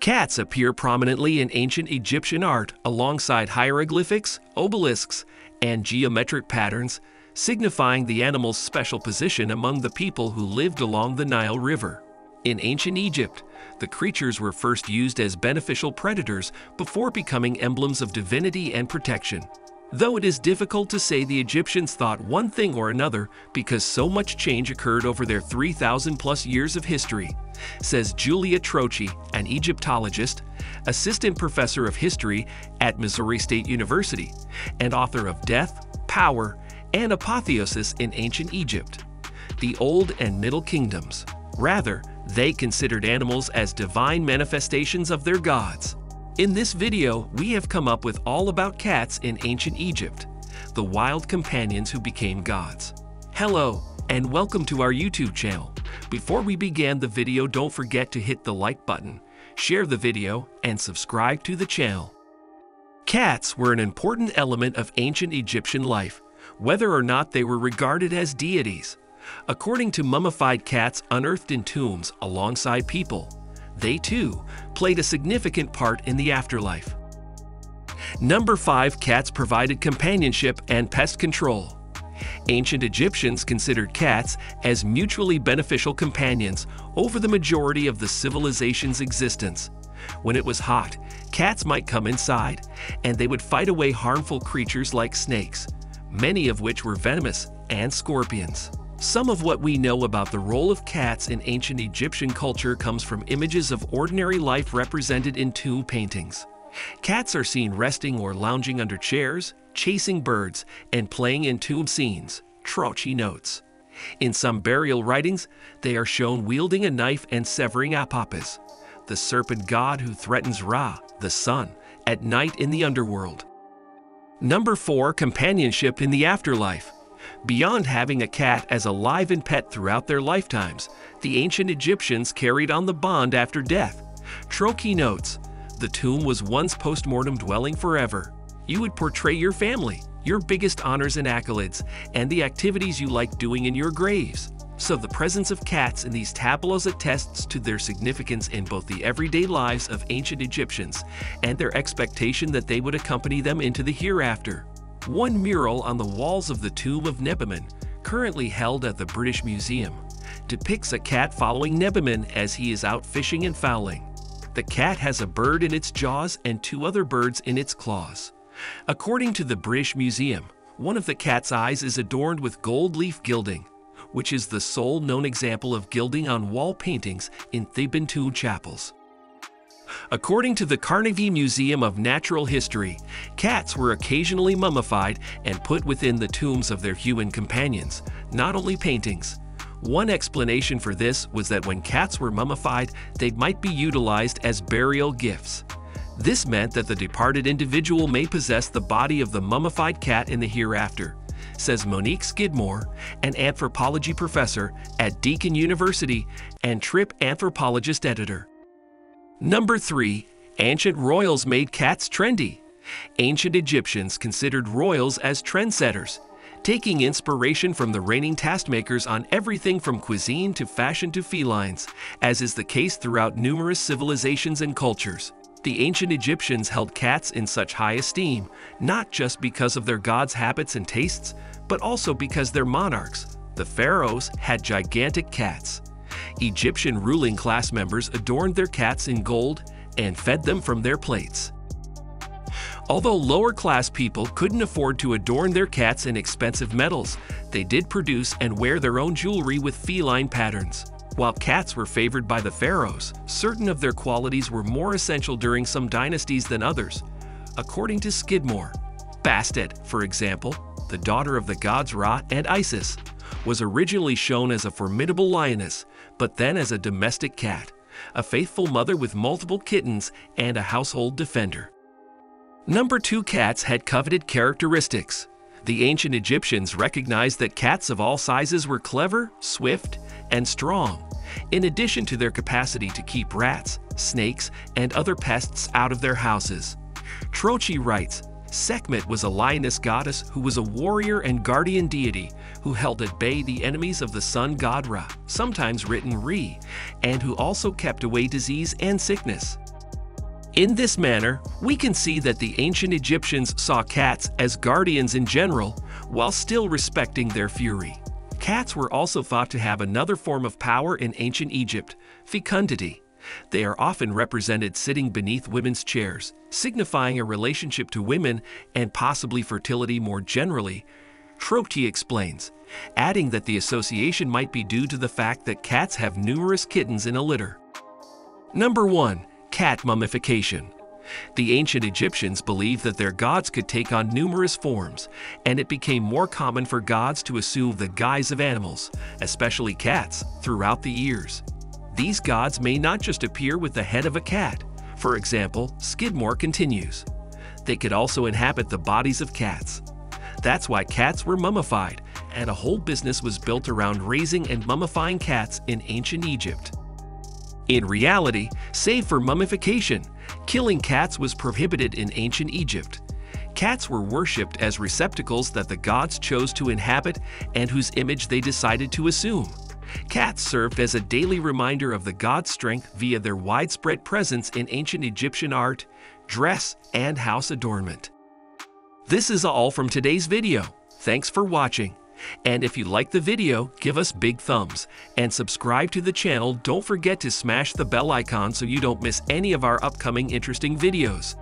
Cats appear prominently in ancient Egyptian art alongside hieroglyphics, obelisks, and geometric patterns, signifying the animal's special position among the people who lived along the Nile River. In ancient Egypt, the creatures were first used as beneficial predators before becoming emblems of divinity and protection. Though it is difficult to say the Egyptians thought one thing or another because so much change occurred over their 3,000-plus years of history, says Julia Troche, an Egyptologist, assistant professor of history at Missouri State University, and author of Death, Power, and Apotheosis in Ancient Egypt: the Old and Middle Kingdoms. Rather, they considered animals as divine manifestations of their gods. In this video, we have come up with all about cats in ancient Egypt, the wild companions who became gods. Hello, and welcome to our YouTube channel. Before we begin the video, don't forget to hit the like button, share the video, and subscribe to the channel. Cats were an important element of ancient Egyptian life, whether or not they were regarded as deities. According to mummified cats unearthed in tombs alongside people, they too played a significant part in the afterlife. Number 5. Cats provided companionship and pest control. Ancient Egyptians considered cats as mutually beneficial companions over the majority of the civilization's existence. When it was hot, cats might come inside, and they would fight away harmful creatures like snakes, many of which were venomous, and scorpions. Some of what we know about the role of cats in ancient Egyptian culture comes from images of ordinary life represented in tomb paintings. Cats are seen resting or lounging under chairs, chasing birds, and playing in tomb scenes, Troche notes. In some burial writings, they are shown wielding a knife and severing Apophis, the serpent god who threatens Ra, the sun, at night in the underworld. Number 4. Companionship in the afterlife. Beyond having a cat as a live-in pet throughout their lifetimes, the ancient Egyptians carried on the bond after death. Troche notes, "The tomb was one's post-mortem dwelling forever. You would portray your family, your biggest honors and accolades, and the activities you like doing in your graves." So the presence of cats in these tableaus attests to their significance in both the everyday lives of ancient Egyptians and their expectation that they would accompany them into the hereafter. One mural on the walls of the Tomb of Nebamun, currently held at the British Museum, depicts a cat following Nebamun as he is out fishing and fowling. The cat has a bird in its jaws and two other birds in its claws. According to the British Museum, one of the cat's eyes is adorned with gold leaf gilding, which is the sole known example of gilding on wall paintings in Theban tomb chapels. According to the Carnegie Museum of Natural History, cats were occasionally mummified and put within the tombs of their human companions, not only paintings. One explanation for this was that when cats were mummified, they might be utilized as burial gifts. This meant that the departed individual may possess the body of the mummified cat in the hereafter, says Monique Skidmore, an anthropology professor at Deakin University and Trip Anthropologist editor. Number 3. Ancient royals made cats trendy. Ancient Egyptians considered royals as trendsetters, taking inspiration from the reigning taskmakers on everything from cuisine to fashion to felines, as is the case throughout numerous civilizations and cultures. The ancient Egyptians held cats in such high esteem, not just because of their gods' habits and tastes, but also because their monarchs, the pharaohs, had gigantic cats. Egyptian ruling class members adorned their cats in gold and fed them from their plates. Although lower-class people couldn't afford to adorn their cats in expensive metals, they did produce and wear their own jewelry with feline patterns. While cats were favored by the pharaohs, certain of their qualities were more essential during some dynasties than others. According to Skidmore, Bastet, for example, the daughter of the gods Ra and Isis, was originally shown as a formidable lioness, but then as a domestic cat, a faithful mother with multiple kittens, and a household defender. Number 2. Cats had coveted characteristics. The ancient Egyptians recognized that cats of all sizes were clever, swift, and strong, in addition to their capacity to keep rats, snakes, and other pests out of their houses. Troche writes, "Sekhmet was a lioness goddess who was a warrior and guardian deity who held at bay the enemies of the sun god Ra, sometimes written Re, and who also kept away disease and sickness." In this manner, we can see that the ancient Egyptians saw cats as guardians in general, while still respecting their fury. Cats were also thought to have another form of power in ancient Egypt, fecundity. They are often represented sitting beneath women's chairs, signifying a relationship to women and possibly fertility more generally, Troche explains, adding that the association might be due to the fact that cats have numerous kittens in a litter. Number 1. Cat mummification. The ancient Egyptians believed that their gods could take on numerous forms, and it became more common for gods to assume the guise of animals, especially cats, throughout the years. These gods may not just appear with the head of a cat. For example, Skidmore continues, they could also inhabit the bodies of cats. That's why cats were mummified, and a whole business was built around raising and mummifying cats in ancient Egypt. In reality, save for mummification, killing cats was prohibited in ancient Egypt. Cats were worshipped as receptacles that the gods chose to inhabit and whose image they decided to assume. Cats served as a daily reminder of the god's strength via their widespread presence in ancient Egyptian art, dress, and house adornment. This is all from today's video. Thanks for watching. And if you like the video, give us big thumbs and subscribe to the channel. Don't forget to smash the bell icon so you don't miss any of our upcoming interesting videos.